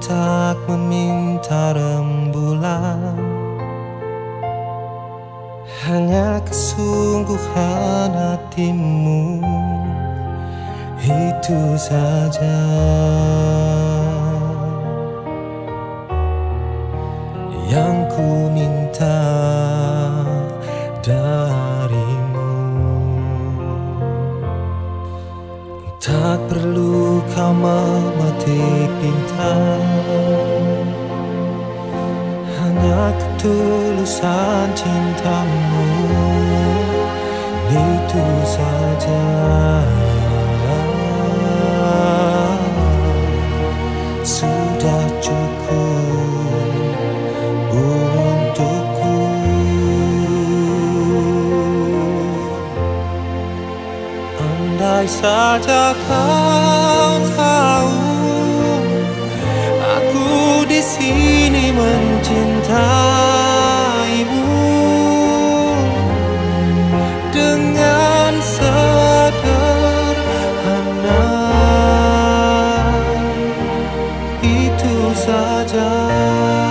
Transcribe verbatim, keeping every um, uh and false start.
tak meminta rembulan, hanya kesungguhan hatimu itu saja. Yang ku minta darimu, tak perlu kau memetik bintang, hanya ketulusan cintamu itu saja. Sudah cukup untukku. Andai saja kau tahu aku di sini mencintaimu dengan sederhana itu saja.